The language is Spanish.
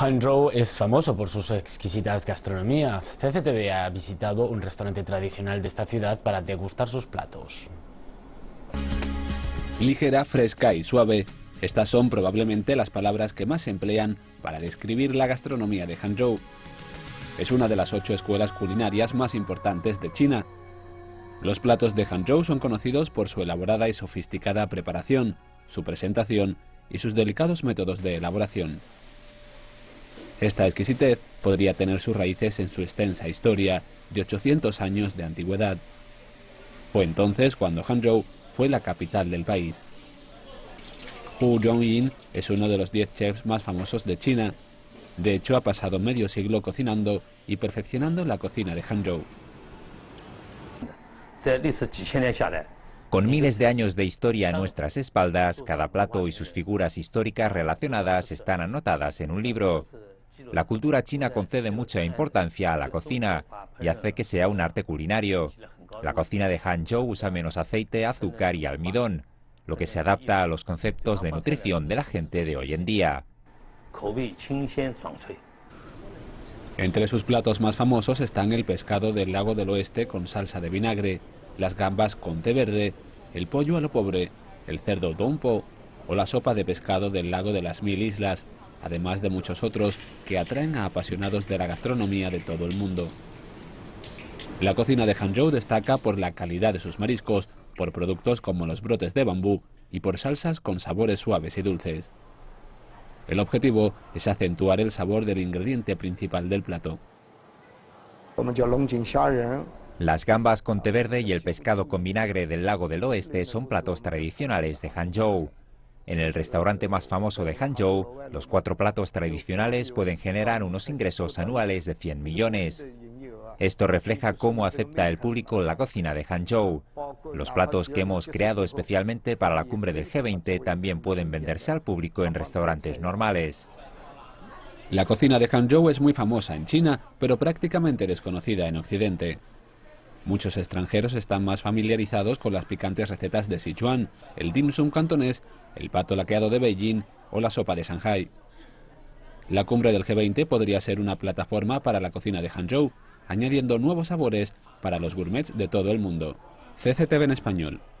Hangzhou es famoso por sus exquisitas gastronomías. CCTV ha visitado un restaurante tradicional de esta ciudad para degustar sus platos. Ligera, fresca y suave. Estas son probablemente las palabras que más se emplean para describir la gastronomía de Hangzhou. Es una de las 8 escuelas culinarias más importantes de China. Los platos de Hangzhou son conocidos por su elaborada y sofisticada preparación, su presentación y sus delicados métodos de elaboración. Esta exquisitez podría tener sus raíces en su extensa historia de 800 años de antigüedad. Fue entonces cuando Hangzhou fue la capital del país. Hu Zhongyin es uno de los 10 chefs más famosos de China. De hecho, ha pasado medio siglo cocinando y perfeccionando la cocina de Hangzhou. Con miles de años de historia a nuestras espaldas, cada plato y sus figuras históricas relacionadas están anotadas en un libro. La cultura china concede mucha importancia a la cocina y hace que sea un arte culinario. La cocina de Hangzhou usa menos aceite, azúcar y almidón, lo que se adapta a los conceptos de nutrición de la gente de hoy en día. Entre sus platos más famosos están el pescado del lago del oeste con salsa de vinagre, las gambas con té verde, el pollo a lo pobre, el cerdo dompo o la sopa de pescado del lago de las 1000 islas, además de muchos otros que atraen a apasionados de la gastronomía de todo el mundo. La cocina de Hangzhou destaca por la calidad de sus mariscos, por productos como los brotes de bambú y por salsas con sabores suaves y dulces. El objetivo es acentuar el sabor del ingrediente principal del plato. Las gambas con té verde y el pescado con vinagre del lago del oeste son platos tradicionales de Hangzhou. En el restaurante más famoso de Hangzhou, los 4 platos tradicionales pueden generar unos ingresos anuales de 100 millones. Esto refleja cómo acepta el público la cocina de Hangzhou. Los platos que hemos creado especialmente para la cumbre del G20 también pueden venderse al público en restaurantes normales. La cocina de Hangzhou es muy famosa en China, pero prácticamente desconocida en Occidente. Muchos extranjeros están más familiarizados con las picantes recetas de Sichuan, el dim sum cantonés, el pato laqueado de Beijing o la sopa de Shanghái. La cumbre del G20 podría ser una plataforma para la cocina de Hangzhou, añadiendo nuevos sabores para los gourmets de todo el mundo. CCTV en español.